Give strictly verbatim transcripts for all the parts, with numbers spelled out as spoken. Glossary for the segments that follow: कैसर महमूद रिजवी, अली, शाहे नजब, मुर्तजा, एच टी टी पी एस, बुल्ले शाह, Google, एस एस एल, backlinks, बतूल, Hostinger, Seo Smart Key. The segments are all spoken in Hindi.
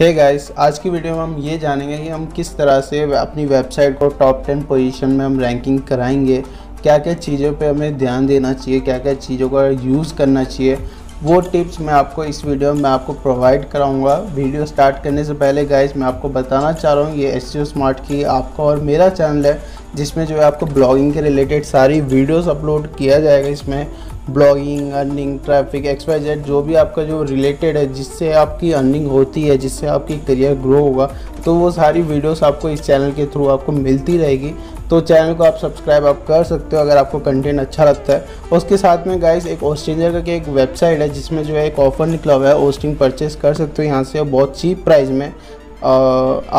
हे गाइस, आज की वीडियो में हम ये जानेंगे कि हम किस तरह से अपनी वेबसाइट को टॉप टेन पोजीशन में हम रैंकिंग कराएंगे, क्या क्या चीज़ों पे हमें ध्यान देना चाहिए, क्या क्या चीज़ों का यूज़ करना चाहिए, वो टिप्स मैं आपको इस वीडियो में आपको प्रोवाइड कराऊंगा। वीडियो स्टार्ट करने से पहले गाइस मैं आपको बताना चाह रहा हूँ ये एसईओ स्मार्ट की आपका और मेरा चैनल है जिसमें जो है आपको ब्लॉगिंग के रिलेटेड सारी वीडियोस अपलोड किया जाएगा। इसमें blogging, earning, traffic, X Y Z जो भी आपका जो रिलेटेड है जिससे आपकी अर्निंग होती है, जिससे आपकी करियर ग्रो होगा, तो वो सारी वीडियोस आपको इस चैनल के थ्रू आपको मिलती रहेगी। तो चैनल को आप सब्सक्राइब आप कर सकते हो अगर आपको कंटेंट अच्छा लगता है। उसके साथ में गाइस एक होस्टिंगर करके एक वेबसाइट है जिसमें जो है एक ऑफ़र निकला हुआ है, होस्टिंग परचेस कर सकते हो यहाँ से बहुत चीप प्राइस में। आ,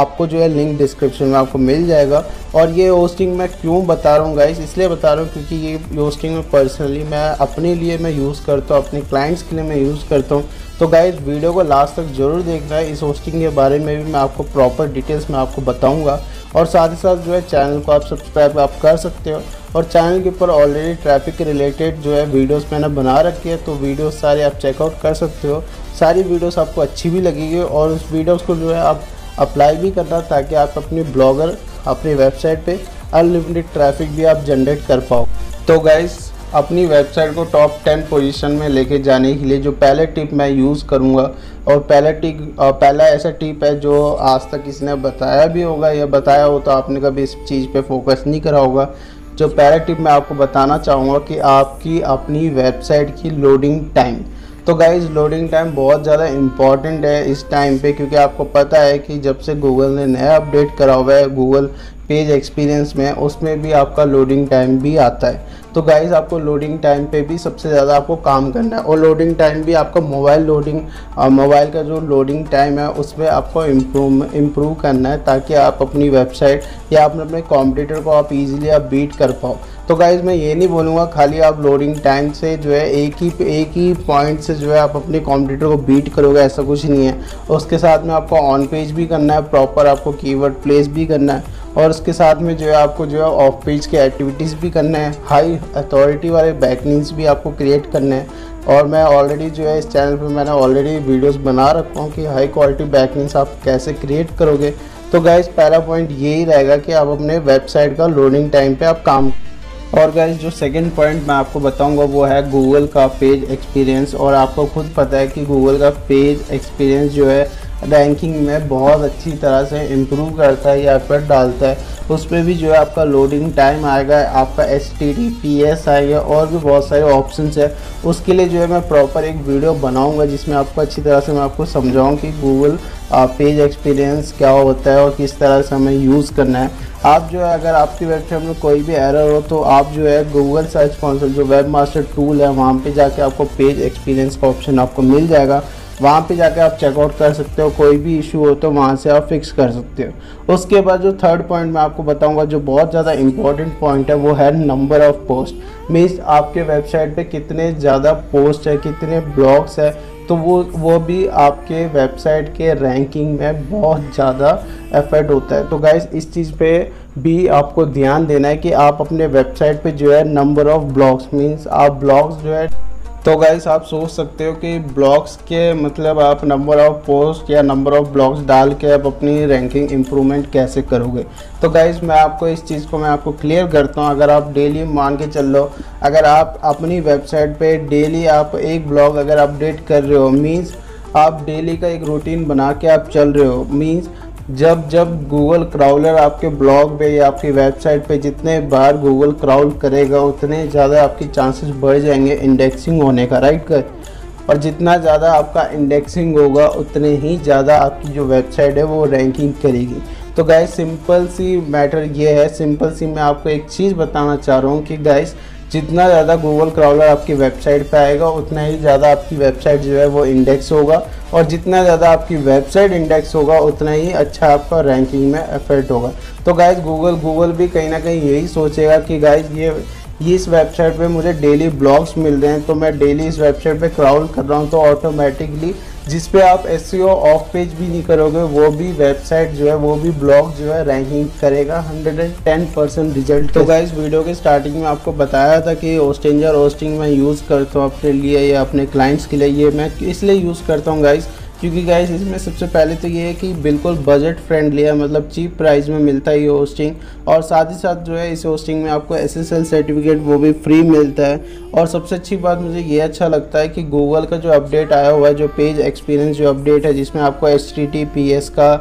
आपको जो है लिंक डिस्क्रिप्शन में आपको मिल जाएगा। और ये होस्टिंग मैं क्यों बता रहा हूँ गाइस, इसलिए बता रहा हूँ क्योंकि ये होस्टिंग में पर्सनली मैं अपने लिए मैं यूज़ करता हूँ, अपने क्लाइंट्स के लिए मैं यूज़ करता हूँ। तो गाइस वीडियो को लास्ट तक ज़रूर देखना है, इस होस्टिंग के बारे में भी मैं आपको प्रॉपर डिटेल्स में आपको बताऊँगा। और साथ ही साथ जो है चैनल को आप सब्सक्राइब आप कर सकते हो। और चैनल के ऊपर ऑलरेडी ट्रैफिक के रिलेटेड जो है वीडियोस मैंने बना रखी है, तो वीडियोस सारे आप चेकआउट कर सकते हो। सारी वीडियोस आपको अच्छी भी लगेगी और उस वीडियोस को जो है आप अप्लाई भी करना ताकि आप अपने ब्लॉगर अपनी वेबसाइट पे अनलिमिटेड ट्रैफिक भी आप जनरेट कर पाओ। तो गाइस अपनी वेबसाइट को टॉप टेन पोजीशन में लेके जाने के लिए जो पहले टिप मैं यूज़ करूँगा और पहला टिप पहला ऐसा टिप है जो आज तक किसी ने बताया भी होगा या बताया हो तो आपने कभी इस चीज़ पर फोकस नहीं करा होगा। जो पहला टिप मैं आपको बताना चाहूँगा कि आपकी अपनी वेबसाइट की लोडिंग टाइम। तो गाइज़ लोडिंग टाइम बहुत ज़्यादा इम्पॉर्टेंट है इस टाइम पे, क्योंकि आपको पता है कि जब से गूगल ने नया अपडेट करा हुआ है गूगल पेज एक्सपीरियंस में, उसमें भी आपका लोडिंग टाइम भी आता है। तो गाइज़ आपको लोडिंग टाइम पे भी सबसे ज़्यादा आपको काम करना है और लोडिंग टाइम भी आपका मोबाइल लोडिंग मोबाइल का जो लोडिंग टाइम है उस पर आपको इम्प्रूव इम्प्रूव करना है ताकि आप अपनी वेबसाइट या अपने अपने कॉम्पिटिटर को आप इजीली आप बीट कर पाओ। तो गाइज़ मैं ये नहीं बोलूँगा खाली आप लोडिंग टाइम से जो है एक ही एक ही पॉइंट से जो है आप अपने कॉम्पिटिटर को बीट करोगे, ऐसा कुछ नहीं है। उसके साथ में आपको ऑन पेज भी करना है, प्रॉपर आपको कीवर्ड प्लेस भी करना है और उसके साथ में जो है आपको जो है ऑफ पेज के एक्टिविटीज़ भी करना है, हाई अथॉरिटी वाले बैकलिंक्स भी आपको क्रिएट करने हैं। और मैं ऑलरेडी जो है इस चैनल पे मैंने ऑलरेडी वीडियोस बना रखा हूँ कि हाई क्वालिटी बैकलिंक्स आप कैसे क्रिएट करोगे। तो गाइज़ पहला पॉइंट यही रहेगा कि आप अपने वेबसाइट का लोडिंग टाइम पे आप काम। और गाइज़ जो सेकंड पॉइंट मैं आपको बताऊंगा वो है गूगल का पेज एक्सपीरियंस। और आपको खुद पता है कि गूगल का पेज एक्सपीरियंस जो है रैंकिंग में बहुत अच्छी तरह से इम्प्रूव करता है या फिर डालता है, उस पर भी जो है आपका लोडिंग टाइम आएगा, आपका एच टी टी पी एस आएगा और भी बहुत सारे ऑप्शंस है। उसके लिए जो है मैं प्रॉपर एक वीडियो बनाऊंगा जिसमें आपको अच्छी तरह से मैं आपको समझाऊँ कि गूगल पेज एक्सपीरियंस क्या होता है और किस तरह से हमें यूज़ करना है। आप जो है अगर आपकी वेबसाइट में कोई भी एरर हो तो आप जो है गूगल सर्च कंसोल जो वेब मास्टर टूल है वहाँ पे जाके आपको पेज एक्सपीरियंस का ऑप्शन आपको मिल जाएगा, वहाँ पे जाके आप चेकआउट कर सकते हो, कोई भी इशू हो तो वहाँ से आप फिक्स कर सकते हो। उसके बाद जो थर्ड पॉइंट मैं आपको बताऊँगा जो बहुत ज़्यादा इंपॉर्टेंट पॉइंट है वो है नंबर ऑफ़ पोस्ट। मीन्स आपके वेबसाइट पर कितने ज़्यादा पोस्ट है, कितने ब्लॉग्स है, तो वो वो भी आपके वेबसाइट के रैंकिंग में बहुत ज़्यादा इफेक्ट होता है। तो गाइज़ इस चीज़ पे भी आपको ध्यान देना है कि आप अपने वेबसाइट पे जो है नंबर ऑफ़ ब्लॉग्स मींस आप ब्लॉग्स जो है। तो गाइज़ आप सोच सकते हो कि ब्लॉग्स के मतलब आप नंबर ऑफ़ पोस्ट या नंबर ऑफ़ ब्लॉग्स डाल के आप अपनी रैंकिंग इम्प्रूवमेंट कैसे करोगे। तो गाइज़ मैं आपको इस चीज़ को मैं आपको क्लियर करता हूँ। अगर आप डेली मान के चल लो, अगर आप अपनी वेबसाइट पे डेली आप एक ब्लॉग अगर अपडेट कर रहे हो मींस आप डेली का एक रूटीन बना के आप चल रहे हो, मींस जब जब गूगल क्राउलर आपके ब्लॉग पे या आपकी वेबसाइट पे जितने बार गूगल क्राउल करेगा उतने ज़्यादा आपकी चांसेस बढ़ जाएंगे इंडेक्सिंग होने का, राइट कर। और जितना ज़्यादा आपका इंडेक्सिंग होगा उतने ही ज़्यादा आपकी जो वेबसाइट है वो रैंकिंग करेगी। तो गाइस सिंपल सी मैटर ये है, सिंपल सी मैं आपको एक चीज़ बताना चाह रहा हूँ कि गाइस जितना ज़्यादा गूगल क्राउलर आपकी वेबसाइट पे आएगा उतना ही ज़्यादा आपकी वेबसाइट जो है वो इंडेक्स होगा और जितना ज़्यादा आपकी वेबसाइट इंडेक्स होगा उतना ही अच्छा आपका रैंकिंग में इफेक्ट होगा। तो गाइस गूगल गूगल भी कहीं ना कहीं यही सोचेगा कि गाइस ये ये इस वेबसाइट पे मुझे डेली ब्लॉग्स मिल रहे हैं तो मैं डेली इस वेबसाइट पे क्राउल कर रहा हूँ, तो ऑटोमेटिकली जिस पे आप एसईओ ऑफ पेज भी नहीं करोगे वो भी वेबसाइट जो है वो भी ब्लॉग जो है रैंकिंग करेगा hundred and ten percent result. तो गाइस वीडियो के स्टार्टिंग में आपको बताया था कि होस्टिंगर होस्टिंग मैं यूज़ करता हूँ अपने लिए या अपने क्लाइंट्स के लिए, ये मैं इसलिए यूज़ करता हूँ गाइस क्योंकि गाइस इसमें सबसे पहले तो ये है कि बिल्कुल बजट फ्रेंडली है, मतलब चीप प्राइस में मिलता है ये होस्टिंग। और साथ ही साथ जो है इस होस्टिंग में आपको एस एस एल सर्टिफिकेट वो भी फ्री मिलता है। और सबसे अच्छी बात मुझे ये अच्छा लगता है कि गूगल का जो अपडेट आया हुआ है, जो पेज एक्सपीरियंस जो अपडेट है, जिसमें आपको एच टी टी पी एस का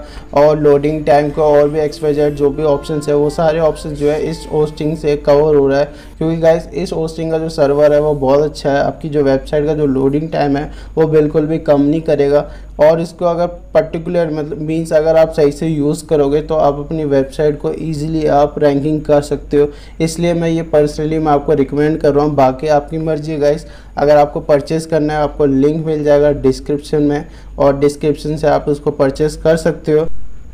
और लोडिंग टाइम का और भी एक्स वाई जेड जो भी ऑप्शन है, वो सारे ऑप्शन जो है इस होस्टिंग से कवर हो रहा है। क्योंकि गाइस इस होस्टिंग का जो सर्वर है वो बहुत अच्छा है, आपकी जो वेबसाइट का जो लोडिंग टाइम है वो बिल्कुल भी कम नहीं करेगा। और इसको अगर पर्टिकुलर मतलब मीन्स अगर आप सही से यूज़ करोगे तो आप अपनी वेबसाइट को इजीली आप रैंकिंग कर सकते हो। इसलिए मैं ये पर्सनली मैं आपको रिकमेंड कर रहा हूँ, बाकी आपकी मर्जी है गाइस। अगर आपको परचेस करना है आपको लिंक मिल जाएगा डिस्क्रिप्शन में और डिस्क्रिप्शन से आप उसको परचेस कर सकते हो।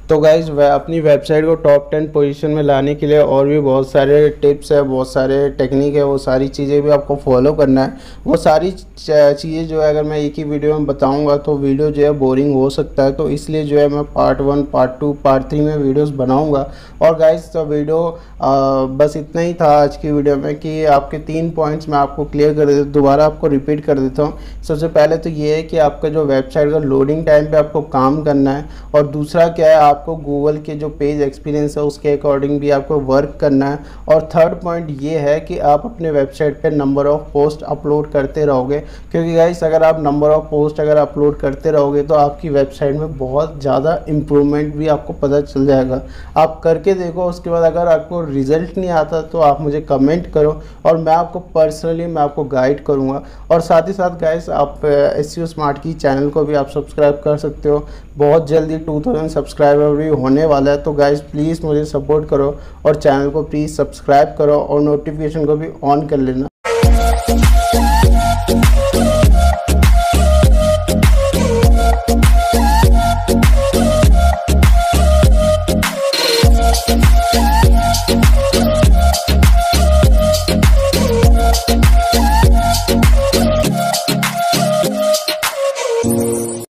तो गाइज़ वह अपनी वेबसाइट को टॉप टेन पोजीशन में लाने के लिए और भी बहुत सारे टिप्स है, बहुत सारे टेक्निक है, वो सारी चीज़ें भी आपको फॉलो करना है। वो सारी चीज़ें जो है अगर मैं एक ही वीडियो में बताऊंगा तो वीडियो जो है बोरिंग हो सकता है, तो इसलिए जो है मैं part one part two part three में वीडियोस बनाऊंगा। और गाइज़ तो वीडियो आ, बस इतना ही था आज की वीडियो में कि आपके तीन पॉइंट्स मैं आपको क्लियर कर देता हूँ, दोबारा आपको रिपीट कर देता हूँ। सबसे पहले तो ये है कि आपका जो वेबसाइट का लोडिंग टाइम पर आपको काम करना है, और दूसरा क्या है आपको गूगल के जो पेज एक्सपीरियंस है उसके अकॉर्डिंग भी आपको वर्क करना है। और थर्ड पॉइंट ये है कि आप अपने वेबसाइट पे नंबर ऑफ़ पोस्ट अपलोड करते रहोगे, क्योंकि गाइस अगर आप नंबर ऑफ़ पोस्ट अगर अपलोड करते रहोगे तो आपकी वेबसाइट में बहुत ज़्यादा इम्प्रूवमेंट भी आपको पता चल जाएगा। आप करके देखो, उसके बाद अगर आपको रिजल्ट नहीं आता तो आप मुझे कमेंट करो और मैं आपको पर्सनली मैं आपको गाइड करूँगा। और साथ ही साथ गाइस आप एसईओ स्मार्ट की चैनल को भी आप सब्सक्राइब कर सकते हो, बहुत जल्दी टू थाउजेंड सब्सक्राइबर भी होने वाला है। तो गाइज प्लीज़ मुझे सपोर्ट करो और चैनल को प्लीज़ सब्सक्राइब करो और नोटिफिकेशन को भी ऑन कर लेना।